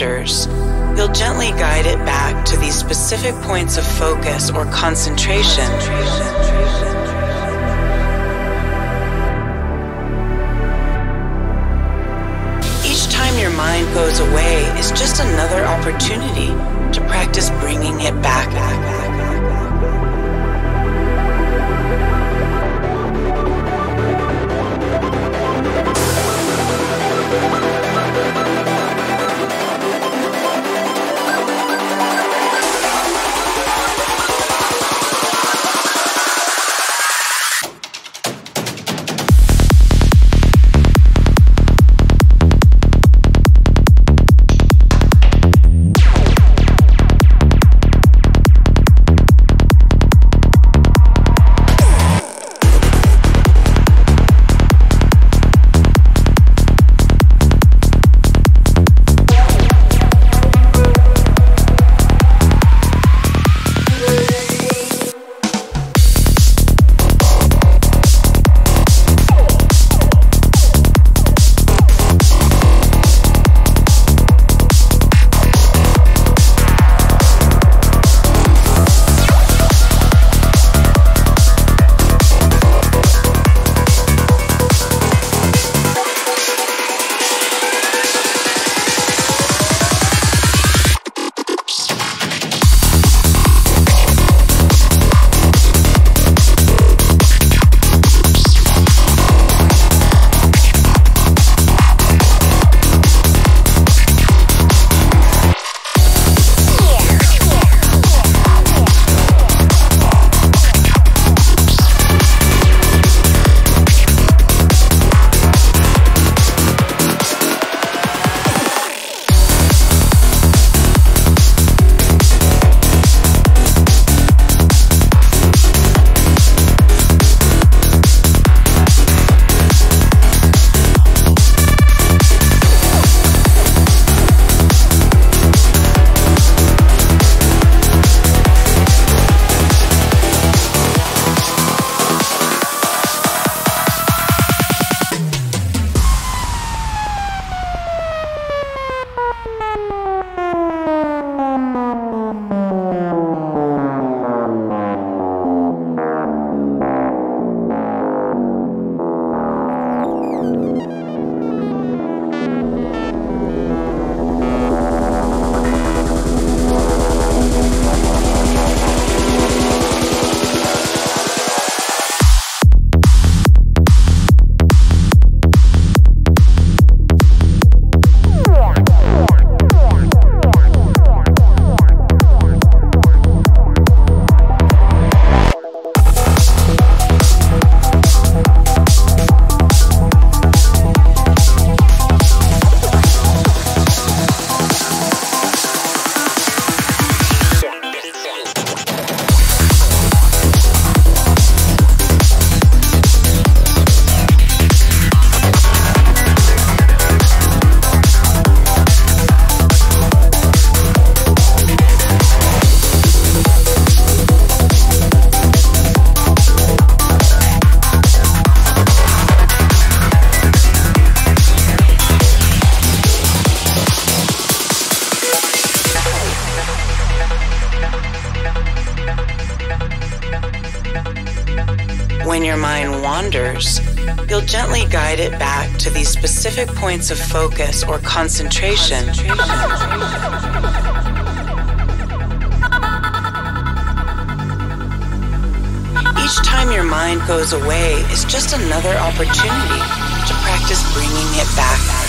wanders, you'll gently guide it back to these specific points of focus or concentration. Your mind goes away is just another opportunity to practice bringing it back. When your mind wanders, you'll gently guide it back to these specific points of focus or concentration. Each time your mind goes away is just another opportunity to practice bringing it back.